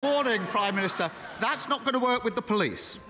Warning, Prime Minister, that's not going to work with the police.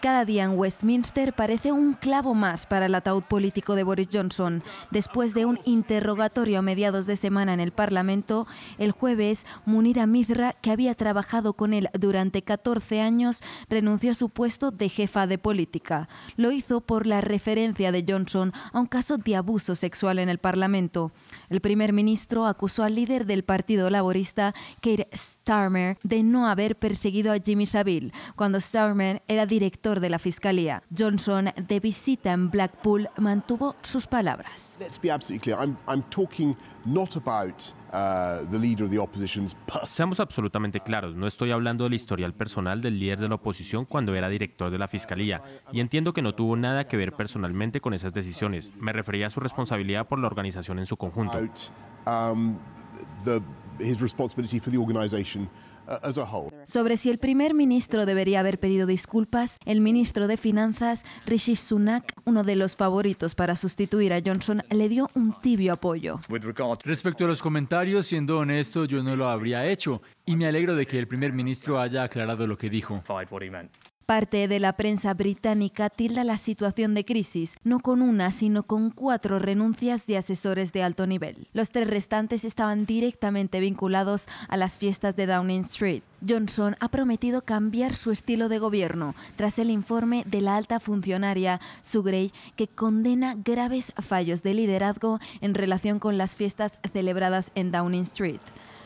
Cada día en Westminster parece un clavo más para el ataúd político de Boris Johnson. Después de un interrogatorio a mediados de semana en el Parlamento, el jueves, Munira Mirza, que había trabajado con él durante 14 años, renunció a su puesto de jefa de política. Lo hizo por la referencia de Johnson a un caso de abuso sexual en el Parlamento. El primer ministro acusó al líder del Partido Laborista, Keir Starmer, de no haber perseguido a Jimmy Saville, cuando Starmer era director de la Fiscalía. Johnson, de visita en Blackpool, mantuvo sus palabras. Seamos absolutamente claros, no estoy hablando del historial personal del líder de la oposición cuando era director de la Fiscalía, y entiendo que no tuvo nada que ver personalmente con esas decisiones. Me refería a su responsabilidad por la organización en su conjunto. Sobre si el primer ministro debería haber pedido disculpas, el ministro de Finanzas, Rishi Sunak, uno de los favoritos para sustituir a Johnson, le dio un tibio apoyo. Respecto a los comentarios, siendo honesto, yo no lo habría hecho y me alegro de que el primer ministro haya aclarado lo que dijo. Parte de la prensa británica tilda la situación de crisis, no con una, sino con 4 renuncias de asesores de alto nivel. Los 3 restantes estaban directamente vinculados a las fiestas de Downing Street. Johnson ha prometido cambiar su estilo de gobierno tras el informe de la alta funcionaria Sue Gray, que condena graves fallos de liderazgo en relación con las fiestas celebradas en Downing Street.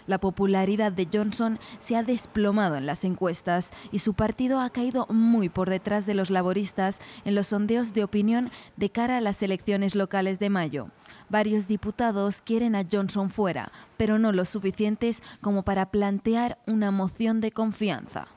La popularidad de Johnson se ha desplomado en las encuestas y su partido ha caído muy por detrás de los laboristas en los sondeos de opinión de cara a las elecciones locales de mayo. Varios diputados quieren a Johnson fuera, pero no los suficientes como para plantear una moción de confianza.